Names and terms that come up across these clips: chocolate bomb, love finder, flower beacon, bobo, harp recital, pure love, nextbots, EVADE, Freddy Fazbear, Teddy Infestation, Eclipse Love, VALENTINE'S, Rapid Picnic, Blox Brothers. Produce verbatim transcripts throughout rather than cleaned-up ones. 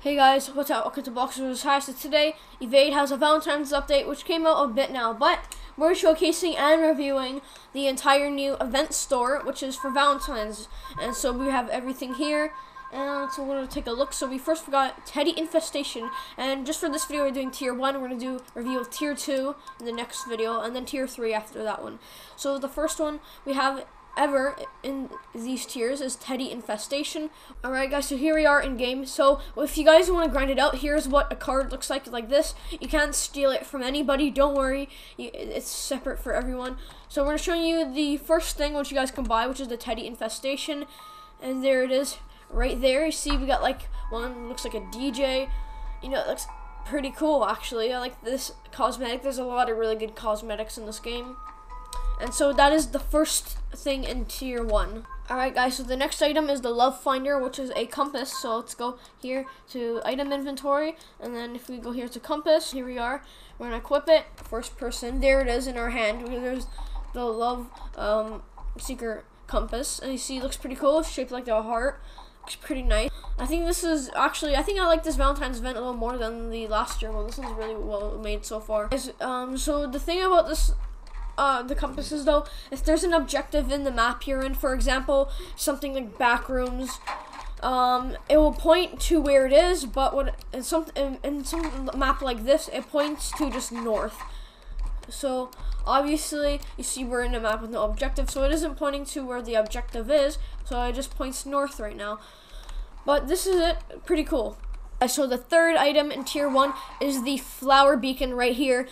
Hey guys, what's up? Welcome to Blox Brothers. Hi, so today EVADE has a Valentine's update which came out a bit now, but we're showcasing and reviewing the entire new event store which is for Valentine's, and so we have everything here. And so we're going to take a look. So we first got Teddy Infestation, and just for this video we're doing tier one. We're going to do review of tier two in the next video, and then tier three after that one. So the first one we have ever in these tiers is Teddy Infestation. Alright guys, so here we are in game. So if you guys want to grind it out, here's what a card looks like, like this. You can't steal it from anybody, don't worry, it's separate for everyone. So we're going to show you the first thing which you guys can buy, which is the Teddy Infestation, and there it is right there. You see we got like one looks like a D J, you know, it looks pretty cool actually. I like this cosmetic, there's a lot of really good cosmetics in this game. And so that is the first thing in tier one. Alright guys, so the next item is the love finder, which is a compass. So let's go here to item inventory, and then if we go here to compass, here we are. We're gonna equip it, first person, there it is in our hand. There's the love um, seeker compass, and you see it looks pretty cool, it's shaped like a heart, looks pretty nice. I think this is actually, I think I like this Valentine's event a little more than the last year. Well, this one's really well made so far. Um, so the thing about this Uh, the compasses though, if there's an objective in the map you're in, for example something like back rooms, um, it will point to where it is, but when in some in, in some map like this it points to just north. So obviously you see we're in a map with no objective, so it isn't pointing to where the objective is, so it just points north right now. But this is it, pretty cool. So the third item in tier one is the flower beacon right here.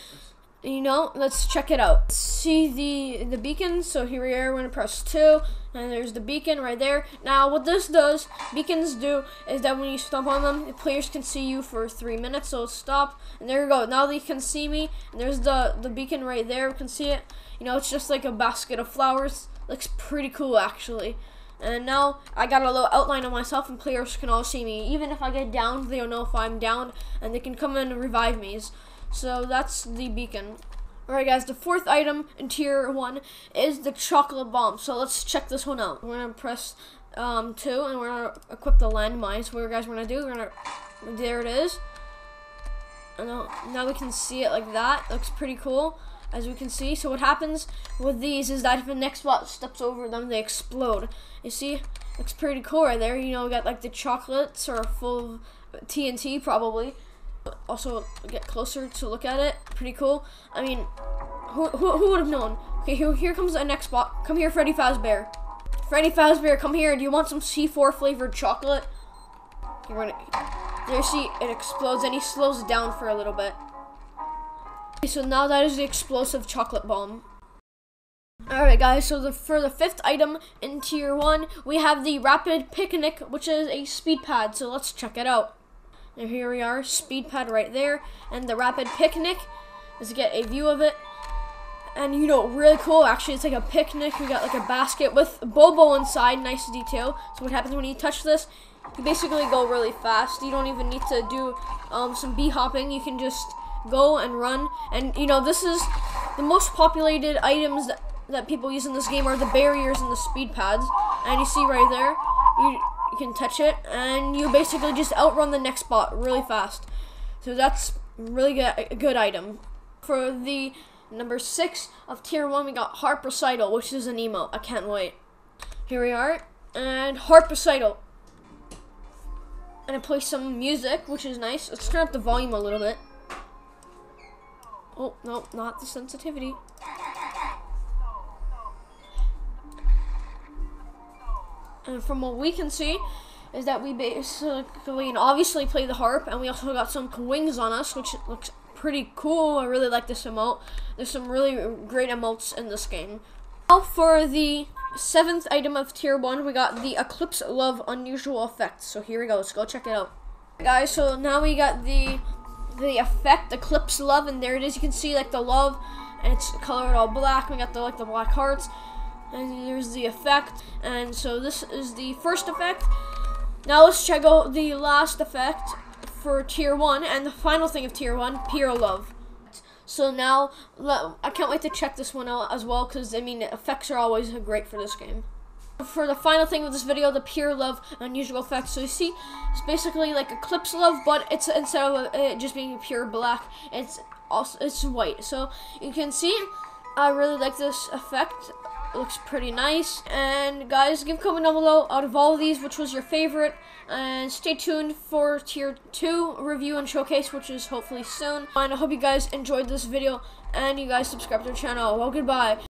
You know, let's check it out. See the the beacon. So here we are, we're gonna press two, and there's the beacon right there. Now what this does, beacons do, is that when you stomp on them, the players can see you for three minutes. So stop, and there you go. Now they can see me, and there's the the beacon right there. You can see it. You know, it's just like a basket of flowers. Looks pretty cool actually. And now I got a little outline of myself, and players can all see me. Even if I get down, they'll know if I'm down, and they can come in and revive me. So that's the beacon. Alright guys, the fourth item in tier one is the chocolate bomb. So let's check this one out. We're gonna press um, two, and we're gonna equip the landmines. What you guys wanna do, we're gonna, there it is. And now we can see it like that. Looks pretty cool, as we can see. So what happens with these is that if the next bot steps over them, they explode. You see, looks pretty cool right there. You know, we got like the chocolates are full of T N T probably. Also get closer to look at it, pretty cool. I mean, who, who, who would have known? Okay, here, here comes the next bot. Come here, Freddy Fazbear. Freddy Fazbear, come here. Do you want some C four flavored chocolate? You're gonna, there, see, it explodes, and he slows down for a little bit. Okay, so now that is the explosive chocolate bomb. Alright guys, so the, for the fifth item in tier one, we have the Rapid Picnic, which is a speed pad, so let's check it out. And here we are, speed pad right there, and the Rapid Picnic is to get a view of it. And you know, really cool actually, it's like a picnic. We got like a basket with Bobo inside, nice detail. So what happens when you touch this, you basically go really fast. You don't even need to do um, some bee hopping, you can just go and run. And you know, this is the most populated items that, that people use in this game are the barriers and the speed pads. And you see right there, you You can touch it, and you basically just outrun the next bot really fast. So that's really good, a good item. For the number six of tier one, we got harp recital, which is an emote. I can't wait. Here we are, and harp recital. And I play some music, which is nice. Let's turn up the volume a little bit. Oh no, not the sensitivity. And from what we can see is that we basically and obviously play the harp, and we also got some wings on us, which looks pretty cool. I really like this emote. There's some really great emotes in this game. Now for the seventh item of tier one, we got the Eclipse Love unusual effect. So here we go, let's go check it out. Guys, so now we got the the effect Eclipse Love, and there it is. You can see like the love, and it's colored all black. We got the like the black hearts. And there's the effect, and so this is the first effect. Now let's check out the last effect for tier one, and the final thing of tier one, pure love. So now, I can't wait to check this one out as well, because I mean, effects are always great for this game. For the final thing with this video, the pure love unusual effects. So you see, it's basically like Eclipse Love, but it's instead of it just being pure black, it's also it's white. So you can see, I really like this effect. It looks pretty nice. And guys, give a comment down below out of all of these, which was your favorite. And stay tuned for tier two review and showcase, which is hopefully soon. And I hope you guys enjoyed this video, and you guys subscribe to our channel. Well, goodbye.